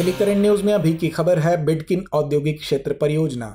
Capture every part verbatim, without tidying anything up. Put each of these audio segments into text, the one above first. Daily current news में अभी की खबर है बिडकिन औद्योगिक क्षेत्र परियोजना।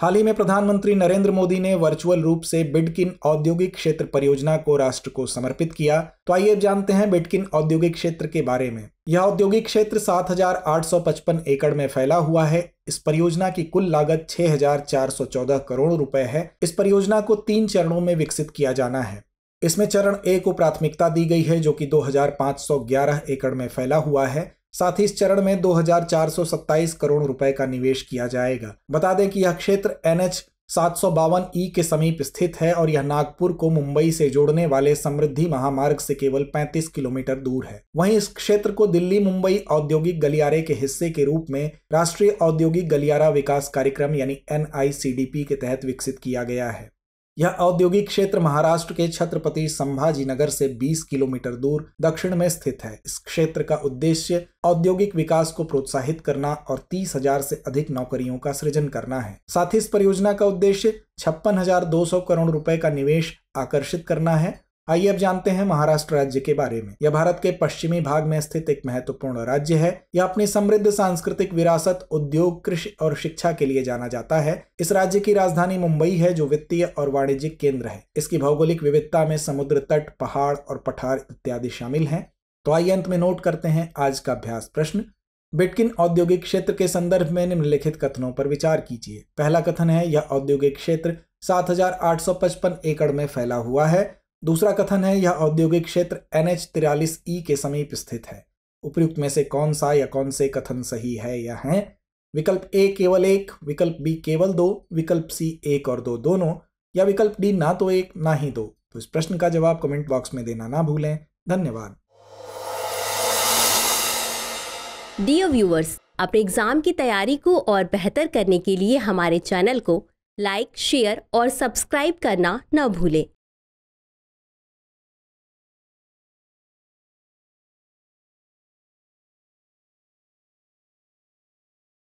हाल ही में प्रधानमंत्री नरेंद्र मोदी ने वर्चुअल रूप से बिडकिन औद्योगिक क्षेत्र परियोजना को राष्ट्र को समर्पित किया। तो आइए जानते हैं बिडकिन औद्योगिक क्षेत्र के बारे में। यह औद्योगिक क्षेत्र सात हज़ार आठ सौ पचपन एकड़ में फैला हुआ है। इस परियोजना की कुल लागत छह हज़ार चार सौ चौदह करोड़ रुपए है। इस परियोजना को तीन चरणों में विकसित किया जाना है। इसमें चरण ए को प्राथमिकता दी गई है, जो कि दो हज़ार पाँच सौ ग्यारह एकड़ में फैला हुआ है। साथ ही इस चरण में दो हज़ार चार सौ सत्ताईस करोड़ रुपए का निवेश किया जाएगा। बता दें कि यह क्षेत्र एन एच सात सौ बावन ई के समीप स्थित है और यह नागपुर को मुंबई से जोड़ने वाले समृद्धि महामार्ग से केवल पैंतीस किलोमीटर दूर है। वहीं इस क्षेत्र को दिल्ली मुंबई औद्योगिक गलियारे के हिस्से के रूप में राष्ट्रीय औद्योगिक गलियारा विकास कार्यक्रम यानी N I C D P के तहत विकसित किया गया है। यह औद्योगिक क्षेत्र महाराष्ट्र के छत्रपति संभाजी नगर से बीस किलोमीटर दूर दक्षिण में स्थित है। इस क्षेत्र का उद्देश्य औद्योगिक विकास को प्रोत्साहित करना और तीस हजार से अधिक नौकरियों का सृजन करना है। साथ ही इस परियोजना का उद्देश्य छप्पन हजार दो सौ करोड़ रुपए का निवेश आकर्षित करना है। आइए अब जानते हैं महाराष्ट्र राज्य के बारे में। यह भारत के पश्चिमी भाग में स्थित एक महत्वपूर्ण राज्य है। यह अपनी समृद्ध सांस्कृतिक विरासत, उद्योग, कृषि और शिक्षा के लिए जाना जाता है। इस राज्य की राजधानी मुंबई है, जो वित्तीय और वाणिज्यिक केंद्र है। इसकी भौगोलिक विविधता में समुद्र तट, पहाड़ और पठार इत्यादि शामिल है। तो आइए अंत में नोट करते हैं आज का अभ्यास प्रश्न। बिडकिन औद्योगिक क्षेत्र के संदर्भ में निम्नलिखित कथनों पर विचार कीजिए। पहला कथन है, यह औद्योगिक क्षेत्र सात हजार आठ सौ पचपन एकड़ में फैला हुआ है। दूसरा कथन है, यह औद्योगिक क्षेत्र एन एच तिरालीस ई के समीप स्थित है। उपयुक्त में से कौन सा या कौन से कथन सही है या है? विकल्प ए केवल एक, विकल्प बी केवल दो, विकल्प सी एक और दो दोनों, या विकल्प डी ना तो एक ना ही दो। तो इस प्रश्न का जवाब कमेंट बॉक्स में देना ना भूलें। धन्यवाद। डियर व्यूअर्स, अपने एग्जाम की तैयारी को और बेहतर करने के लिए हमारे चैनल को लाइक, शेयर और सब्सक्राइब करना न भूलें।